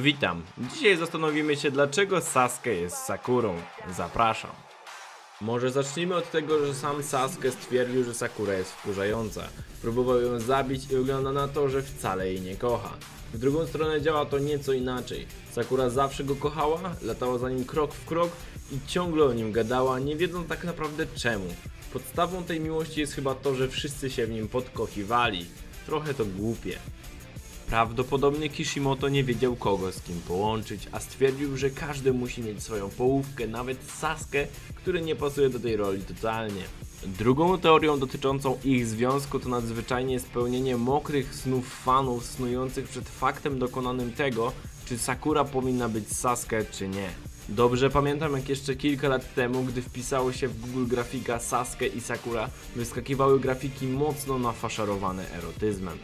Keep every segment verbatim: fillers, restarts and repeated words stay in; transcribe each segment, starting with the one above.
Witam. Dzisiaj zastanowimy się, dlaczego Sasuke jest Sakurą. Zapraszam. Może zacznijmy od tego, że sam Sasuke stwierdził, że Sakura jest wkurzająca. Próbował ją zabić i wygląda na to, że wcale jej nie kocha. W drugą stronę działa to nieco inaczej. Sakura zawsze go kochała, latała za nim krok w krok i ciągle o nim gadała, nie wiedząc tak naprawdę czemu. Podstawą tej miłości jest chyba to, że wszyscy się w nim podkochiwali. Trochę to głupie. Prawdopodobnie Kishimoto nie wiedział, kogo z kim połączyć, a stwierdził, że każdy musi mieć swoją połówkę, nawet Sasuke, który nie pasuje do tej roli totalnie. Drugą teorią dotyczącą ich związku to nadzwyczajnie spełnienie mokrych snów fanów snujących przed faktem dokonanym tego, czy Sakura powinna być Sasuke czy nie. Dobrze pamiętam, jak jeszcze kilka lat temu, gdy wpisało się w Google grafika Sasuke i Sakura, wyskakiwały grafiki mocno nafaszerowane erotyzmem.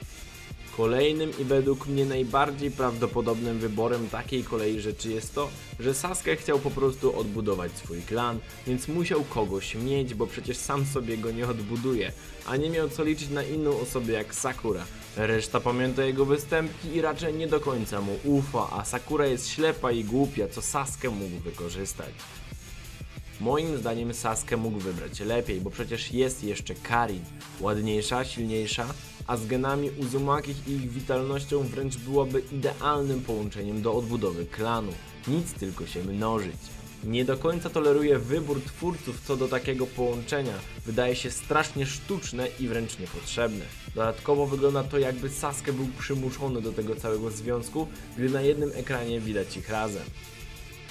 Kolejnym i według mnie najbardziej prawdopodobnym wyborem takiej kolei rzeczy jest to, że Sasuke chciał po prostu odbudować swój klan, więc musiał kogoś mieć, bo przecież sam sobie go nie odbuduje, a nie miał co liczyć na inną osobę jak Sakura. Reszta pamięta jego występki i raczej nie do końca mu ufa, a Sakura jest ślepa i głupia, co Sasuke mógł wykorzystać. Moim zdaniem Sasuke mógł wybrać lepiej, bo przecież jest jeszcze Karin, ładniejsza, silniejsza, a z genami Uzumaki i ich witalnością wręcz byłaby idealnym połączeniem do odbudowy klanu. Nic tylko się mnożyć. Nie do końca toleruję wybór twórców co do takiego połączenia. Wydaje się strasznie sztuczne i wręcz niepotrzebne. Dodatkowo wygląda to, jakby Sasuke był przymuszony do tego całego związku, gdy na jednym ekranie widać ich razem.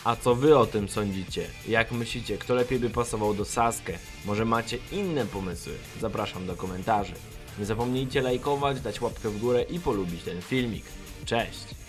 A co wy o tym sądzicie? Jak myślicie, kto lepiej by pasował do Sasuke? Może macie inne pomysły? Zapraszam do komentarzy. Nie zapomnijcie lajkować, dać łapkę w górę i polubić ten filmik. Cześć!